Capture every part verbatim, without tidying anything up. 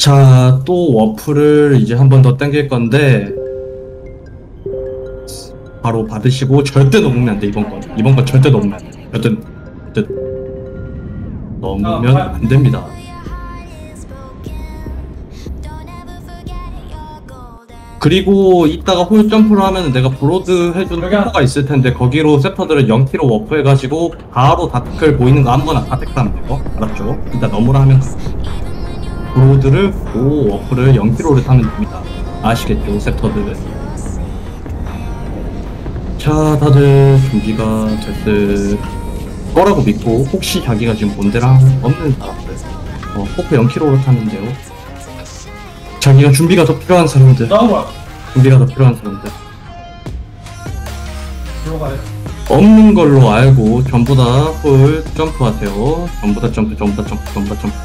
자, 또 워프를 이제 한 번 더 당길 건데 바로 받으시고 절대 넘으면 안 돼. 이번 건 이번 건 절대 넘으면 안 돼. 여튼 넘으면 안 됩니다. 그리고 이따가 홀 점프를 하면 내가 브로드 해준 코가 있을 텐데 거기로 세터들은 영 키로 워프 해가지고 바로 다클 보이는 거 아무거나 다 덱스하면 돼요. 알았죠? 이따 넘으라 하면 브로드를 오 워프를 영 키로를 타면 됩니다. 아시겠죠? 세터들은. 자, 다들 준비가 됐을 거라고 믿고 혹시 자기가 지금 본대랑 없는 사람들 어, 워프 영 키로를 타는데요. 자기가 준비가 더 필요한 사람들 나와. 준비가 더 필요한 사람들 들어가요. 없는 걸로 알고 전부 다 홀 점프하세요. 전부 다 점프 전부 다 점프 전부 다 점프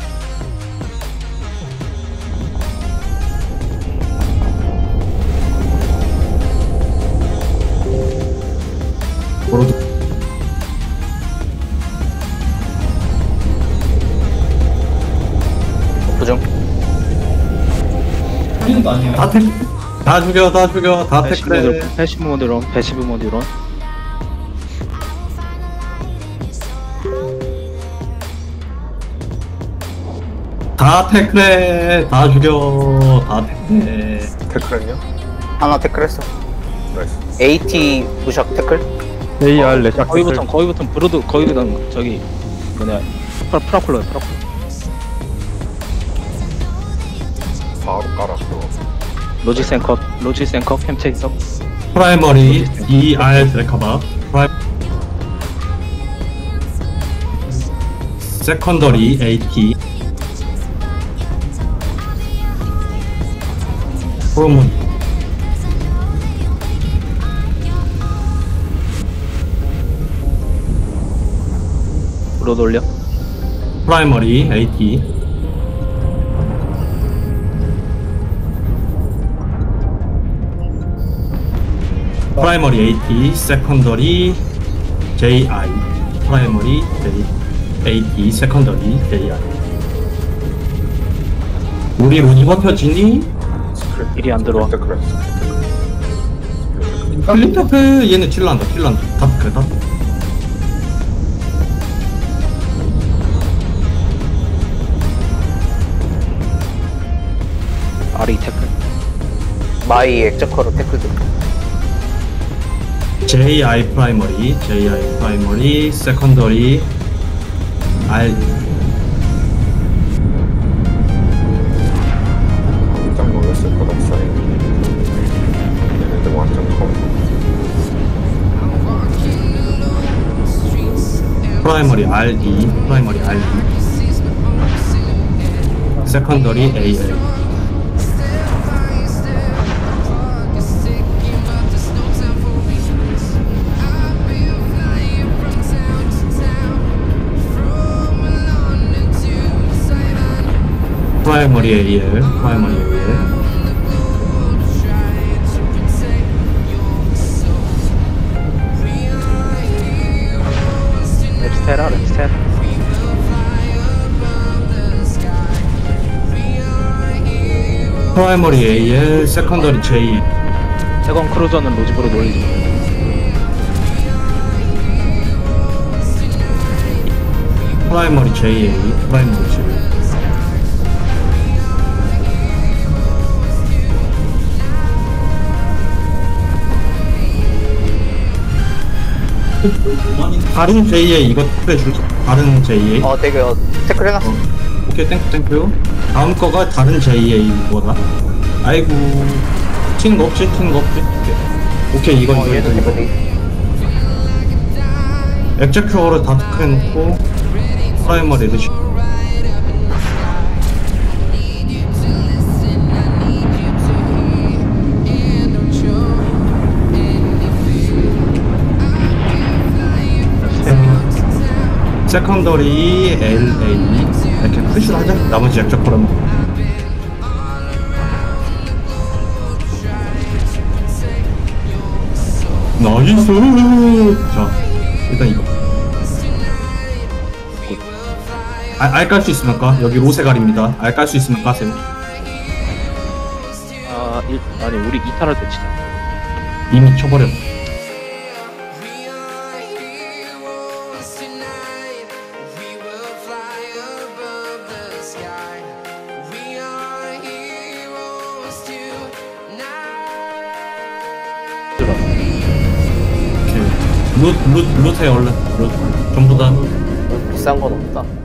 걸어도 다, 태... 다 죽여 다 죽여 다 태클해. 패시브 모드론 패시브 모드론 다 태클해. 다 죽여 다 태클해. 태클은요? 하나 태클했어. 나이스. 에이티 무샥 태클? 에이알 레샥 태클. 거기부터 거기부터 브로드 거기부터 저기 뭐냐 프라쿨러야 프라쿨러. 바로 깔았어. 로지 센컵, 로지 센컵, 햄체이서 프라이머리, 이알 드레카바, 프라이... 세컨더리, 에이티 프로몬 브로드 올려 프라이머리, 에이티 프라이머리 에이티, 세컨더리 제이아이, 프라이머리 에이티, 세컨더리 제이아이. 우리 로지 버텨지니? 일이 안 들어와. 클린터크 얘는 칠란다, 칠란다. 다크, 다크. 아리 태클. 마이 액자커로 태클 들어. 제이아이 프라이머리, 제이아이 프라이머리, 세컨더리, R. 일단 모르겠을 것 없어요. 얘네들 완전 커. 프라이머리 알디, 프라이머리 알디, 세컨더리 에이엘. 프라이머리 에이엘, 프라이머리 에이엘 랩스테라, 랩스테라 프라이머리 에이엘, 세컨더리 제이 세건 크루저는 로직으로 놀리지 프라이머리 제이에이, 프라이머리 제이 다른 제이에이 이거 택배줄게. 다른 제이에이 어 되게 어, 태클 해놨어. 어. 오케이 땡큐 땡큐. 다음 거가 다른 제이에이 뭐다. 아이고 튀는 거 없지 튀는 거 없지. 오케이, 오케이 이건 어, 이거 이거 액자큐어를 다 태클해놓고 프라이머리 드시 세컨더리 엘에이 이렇게 푸시를 하자. 나머지 약적 걸어먹어. 나이스. 자 일단 이거 알 깔 수 있으면 까. 여기 로세 가립니다. 알 깔 수 있으면 까세요. 일, 아니 우리 이탈할 때 치자. 이미 쳐버렸어. 룻, 룻, 룻해 얼른. 룻. 전부 다. 비싼 건 없다.